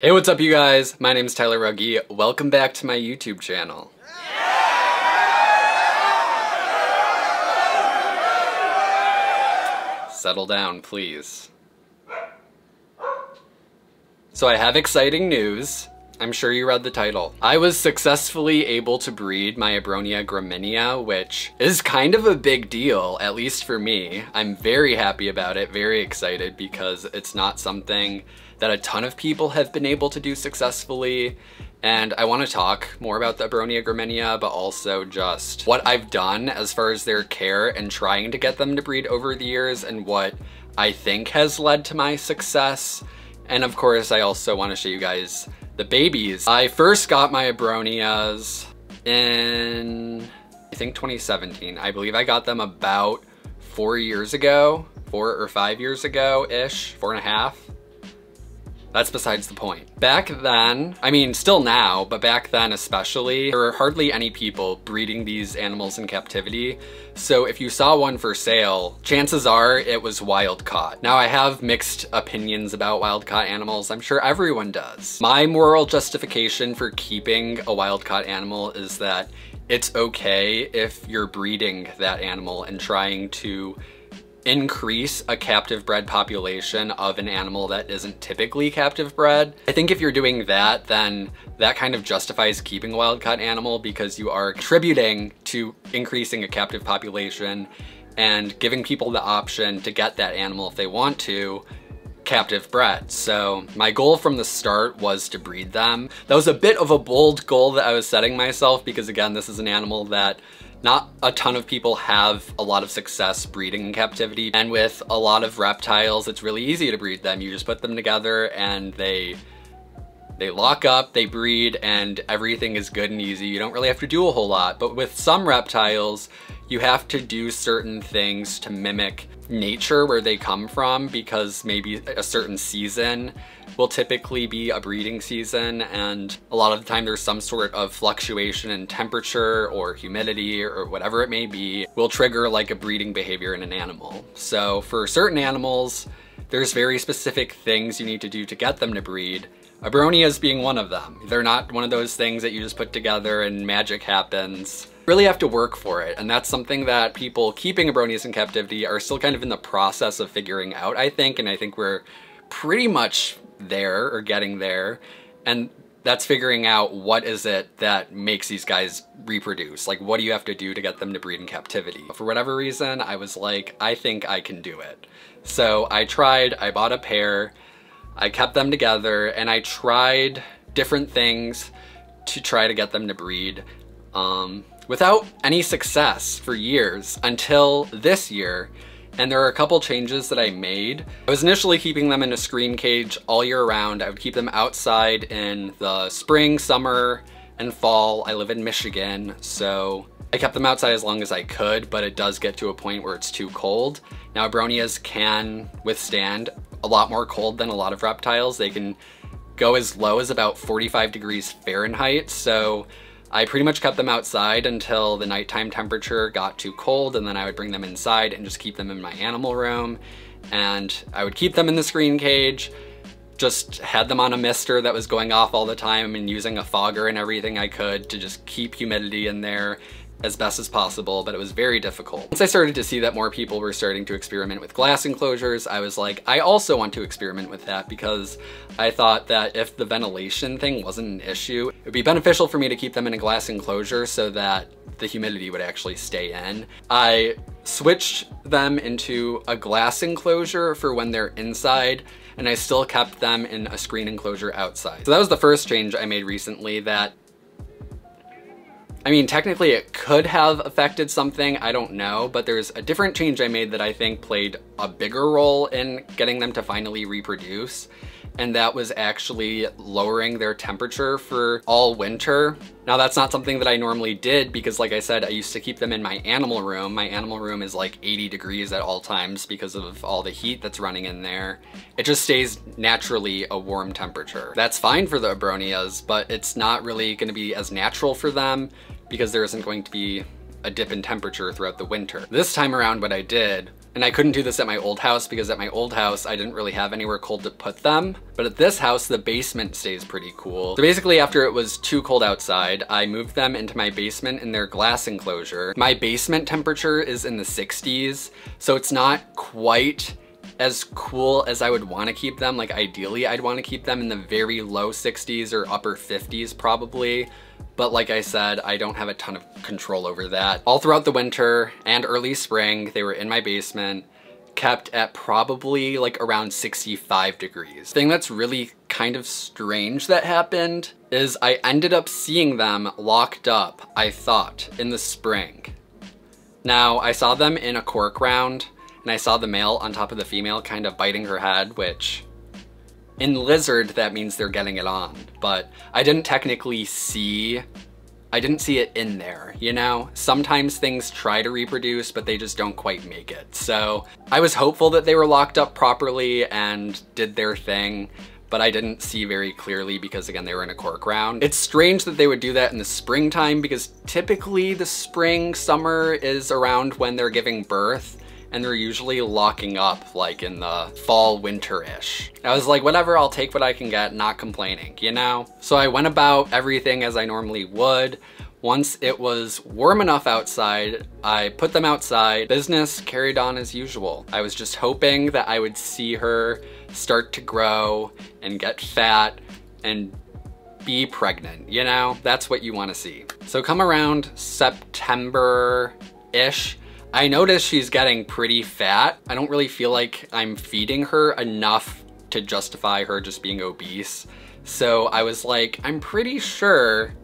Hey, what's up you guys? My name is Tyler Rugge. Welcome back to my YouTube channel. Yeah! Settle down, please. So I have exciting news. I'm sure you read the title. I was successfully able to breed my Abronia graminea, which is kind of a big deal, at least for me. I'm very happy about it, very excited, because it's not something that a ton of people have been able to do successfully. And I want to talk more about the Abronia graminea, but also just what I've done as far as their care and trying to get them to breed over the years and what I think has led to my success. And of course, I also want to show you guys the babies. I first got my Abronias in, I think 2017. I believe I got them about 4 years ago, 4 or 5 years ago-ish, 4.5. That's besides the point. Back then, I mean still now, but back then especially, there were hardly any people breeding these animals in captivity. So if you saw one for sale, chances are it was wild caught. Now I have mixed opinions about wild caught animals. I'm sure everyone does. My moral justification for keeping a wild caught animal is that it's okay if you're breeding that animal and trying to increase a captive bred population of an animal that isn't typically captive bred. I think if you're doing that, then that kind of justifies keeping a wild caught animal because you are contributing to increasing a captive population and giving people the option to get that animal if they want to captive bred. So my goal from the start was to breed them. That was a bit of a bold goal that I was setting myself because again, this is an animal that not a ton of people have a lot of success breeding in captivity. And with a lot of reptiles, it's really easy to breed them. You just put them together and they lock up, they breed, and everything is good and easy. You don't really have to do a whole lot. But with some reptiles, you have to do certain things to mimic nature where they come from because maybe a certain season will typically be a breeding season and a lot of the time there's some sort of fluctuation in temperature or humidity or whatever it may be will trigger like a breeding behavior in an animal. So for certain animals, there's very specific things you need to do to get them to breed. Abronias being one of them. They're not one of those things that you just put together and magic happens. Really have to work for it, and that's something that people keeping Abronias in captivity are still kind of in the process of figuring out, I think, and I think we're pretty much there or getting there, and that's figuring out what is it that makes these guys reproduce. Like, what do you have to do to get them to breed in captivity? For whatever reason, I was like, I think I can do it. So I tried, I bought a pair, I kept them together, and I tried different things to try to get them to breed without any success for years until this year. And there are a couple changes that I made. I was initially keeping them in a screen cage all year round. I would keep them outside in the spring, summer, and fall. I live in Michigan, so I kept them outside as long as I could, but it does get to a point where it's too cold. Now, Abronias can withstand a lot more cold than a lot of reptiles. They can go as low as about 45 degrees Fahrenheit. So I pretty much kept them outside until the nighttime temperature got too cold, and then I would bring them inside and just keep them in my animal room. And I would keep them in the screen cage, just had them on a mister that was going off all the time and using a fogger and everything I could to just keep humidity in there as best as possible, but it was very difficult. Once I started to see that more people were starting to experiment with glass enclosures, I was like, I also want to experiment with that because I thought that if the ventilation thing wasn't an issue, it would be beneficial for me to keep them in a glass enclosure so that the humidity would actually stay in. I switched them into a glass enclosure for when they're inside, and I still kept them in a screen enclosure outside. So that was the first change I made recently that, I mean, technically it could have affected something, I don't know, but there's a different change I made that I think played a bigger role in getting them to finally reproduce, and that was actually lowering their temperature for all winter. Now that's not something that I normally did because like I said, I used to keep them in my animal room. My animal room is like 80 degrees at all times because of all the heat that's running in there. It just stays naturally a warm temperature. That's fine for the Abronias, but it's not really gonna be as natural for them because there isn't going to be a dip in temperature throughout the winter. This time around what I did, And I couldn't do this at my old house because at my old house, I didn't really have anywhere cold to put them. But at this house, the basement stays pretty cool. So basically after it was too cold outside, I moved them into my basement in their glass enclosure. My basement temperature is in the 60s, so it's not quite as cool as I would want to keep them. Like ideally, I'd want to keep them in the very low 60s or upper 50s probably. But like I said, I don't have a ton of control over that. All throughout the winter and early spring, they were in my basement, kept at probably like around 65 degrees. The thing that's really kind of strange that happened is I ended up seeing them locked up, I thought, in the spring. Now, I saw them in a cork round, and I saw the male on top of the female kind of biting her head, which in lizard, that means they're getting it on. But I didn't technically see, I didn't see it in there, you know? Sometimes things try to reproduce, but they just don't quite make it. So I was hopeful that they were locked up properly and did their thing, but I didn't see very clearly because again, they were in a cork round. It's strange that they would do that in the springtime because typically the spring, summer is around when they're giving birth. And they're usually locking up like in the fall, winter-ish. I was like, whatever, I'll take what I can get, not complaining, you know? So I went about everything as I normally would. Once it was warm enough outside, I put them outside. Business carried on as usual. I was just hoping that I would see her start to grow and get fat and be pregnant, you know? That's what you wanna see. So come around September-ish, I notice she's getting pretty fat. I don't really feel like I'm feeding her enough to justify her just being obese. So I was like, I'm pretty sure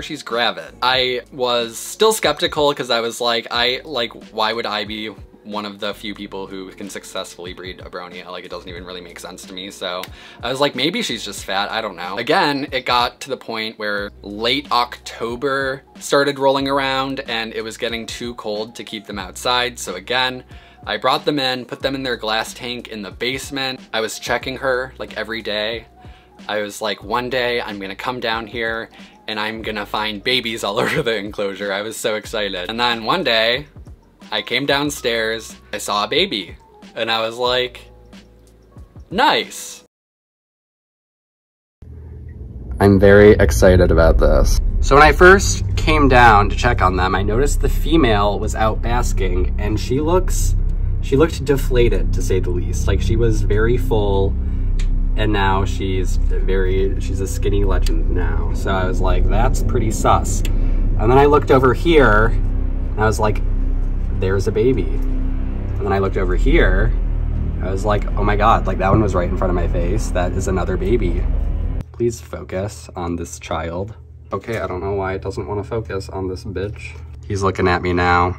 she's gravid. I was still skeptical because I was like, why would I be one of the few people who can successfully breed Abronia? Like, it doesn't even really make sense to me. So I was like, maybe she's just fat, I don't know. Again, it got to the point where late October started rolling around and it was getting too cold to keep them outside. So again, I brought them in, put them in their glass tank in the basement. I was checking her like every day. I was like, one day I'm gonna come down here and I'm gonna find babies all over the enclosure. I was so excited. And then one day, I came downstairs, I saw a baby, and I was like, nice. I'm very excited about this. So when I first came down to check on them, I noticed the female was out basking, and she looked deflated, to say the least. Like, she was very full, and now she's a skinny legend now. So I was like, that's pretty sus. And then I looked over here, and I was like, there's a baby. And then I looked over here, I was like, oh my God, like that one was right in front of my face. That is another baby. Please focus on this child. Okay, I don't know why it doesn't want to focus on this bitch. He's looking at me now.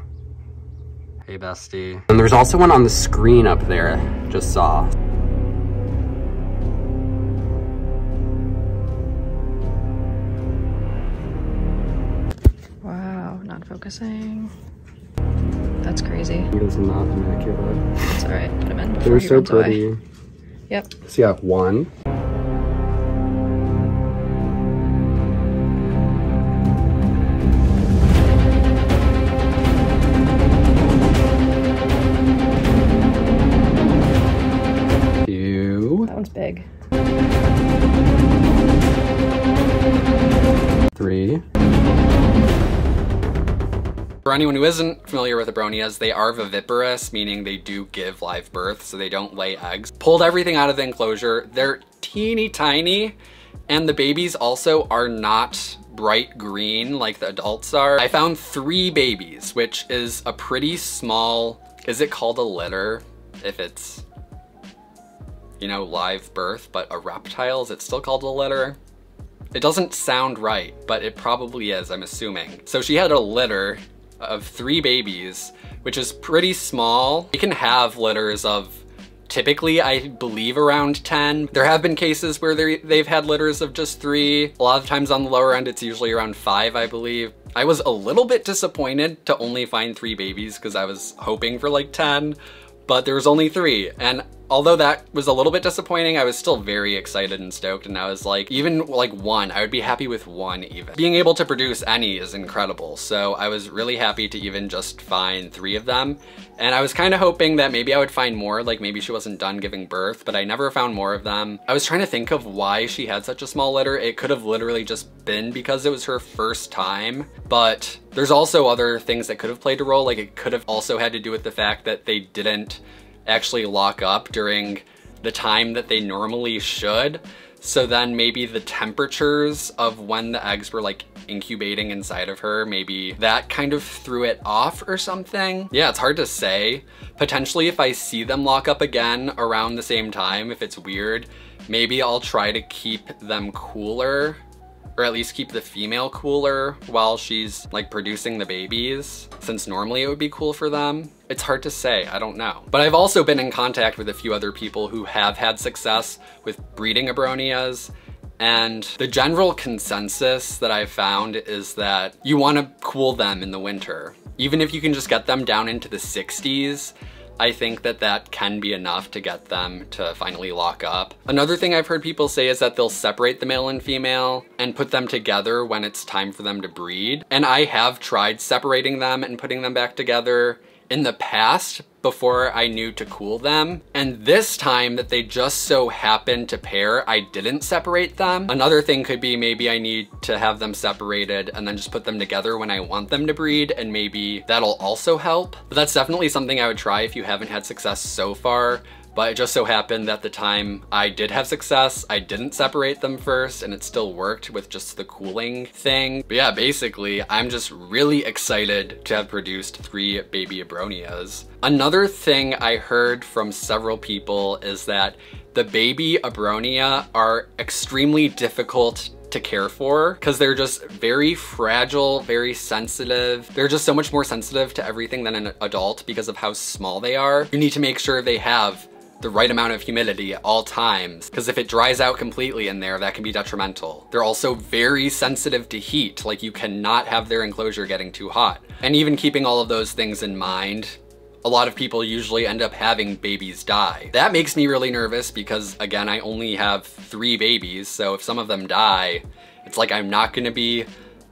Hey, bestie. And there's also one on the screen up there, just saw. Wow, not focusing. That's crazy. He is not immaculate. That's all right. Put him in. They're so pretty. Away. Yep. So yeah, one. Two. That one's big. Three. For anyone who isn't familiar with Abronias, they are viviparous, meaning they do give live birth, so they don't lay eggs. Pulled everything out of the enclosure. They're teeny tiny, and the babies also are not bright green like the adults are. I found three babies, which is a pretty small, is it called a litter? If it's, you know, live birth, but a reptile, is it still called a litter? It doesn't sound right, but it probably is, I'm assuming. So she had a litter of three babies, which is pretty small. You can have litters of typically, I believe, around 10. There have been cases where they've had litters of just three. A lot of times on the lower end, it's usually around 5, I believe. I was a little bit disappointed to only find three babies because I was hoping for like 10, but there was only three. And although that was a little bit disappointing, I was still very excited and stoked, and I was like, even like one, I would be happy with one even. Being able to produce any is incredible, so I was really happy to even just find 3 of them. And I was kind of hoping that maybe I would find more, like maybe she wasn't done giving birth, but I never found more of them. I was trying to think of why she had such a small litter. It could have literally just been because it was her first time, but there's also other things that could have played a role. Like it could have also had to do with the fact that they didn't actually lock up during the time that they normally should. So then maybe the temperatures of when the eggs were like incubating inside of her, maybe that kind of threw it off or something. Yeah, it's hard to say. Potentially if I see them lock up again around the same time, if it's weird, maybe I'll try to keep them cooler, or at least keep the female cooler while she's like producing the babies, since normally it would be cool for them. It's hard to say, I don't know. But I've also been in contact with a few other people who have had success with breeding abronias, and the general consensus that I've found is that you want to cool them in the winter. Even if you can just get them down into the 60s, I think that that can be enough to get them to finally lock up. Another thing I've heard people say is that they'll separate the male and female and put them together when it's time for them to breed. And I have tried separating them and putting them back together in the past before I knew to cool them. And this time that they just so happened to pair, I didn't separate them. Another thing could be maybe I need to have them separated and then just put them together when I want them to breed, and maybe that'll also help. But that's definitely something I would try if you haven't had success so far. But it just so happened that the time I did have success, I didn't separate them first, and it still worked with just the cooling thing. But yeah, basically, I'm just really excited to have produced 3 baby abronias. Another thing I heard from several people is that the baby abronia are extremely difficult to care for because they're just very fragile, very sensitive. They're just so much more sensitive to everything than an adult because of how small they are. You need to make sure they have the right amount of humidity at all times, because if it dries out completely in there, that can be detrimental. They're also very sensitive to heat, like you cannot have their enclosure getting too hot. And even keeping all of those things in mind, a lot of people usually end up having babies die. That makes me really nervous because, again, I only have 3 babies, so if some of them die, it's like I'm not gonna be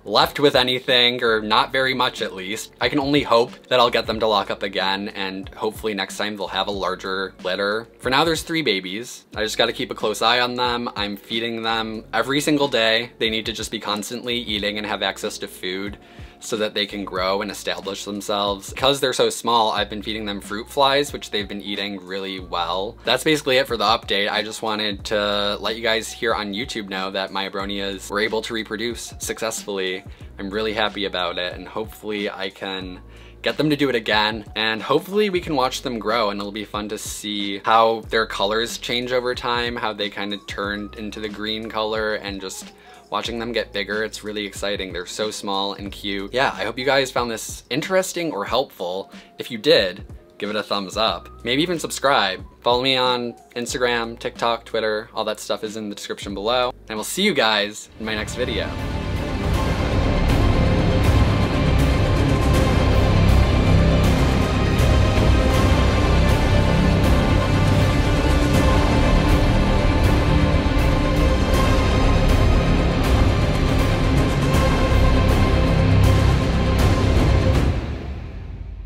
left with anything, or not very much at least. I can only hope that I'll get them to lock up again, and hopefully next time they'll have a larger litter. For now, there's 3 babies. I just gotta keep a close eye on them. I'm feeding them every single day. They need to just be constantly eating and have access to food so that they can grow and establish themselves. Because they're so small, I've been feeding them fruit flies, which they've been eating really well. That's basically it for the update. I just wanted to let you guys here on YouTube know that my abronias were able to reproduce successfully. I'm really happy about it, and hopefully I can get them to do it again, and hopefully we can watch them grow, and it'll be fun to see how their colors change over time, how they kind of turned into the green color, and just watching them get bigger. It's really exciting. They're so small and cute. Yeah, I hope you guys found this interesting or helpful. If you did, give it a thumbs up. Maybe even subscribe. Follow me on Instagram, TikTok, Twitter. All that stuff is in the description below. And we'll see you guys in my next video.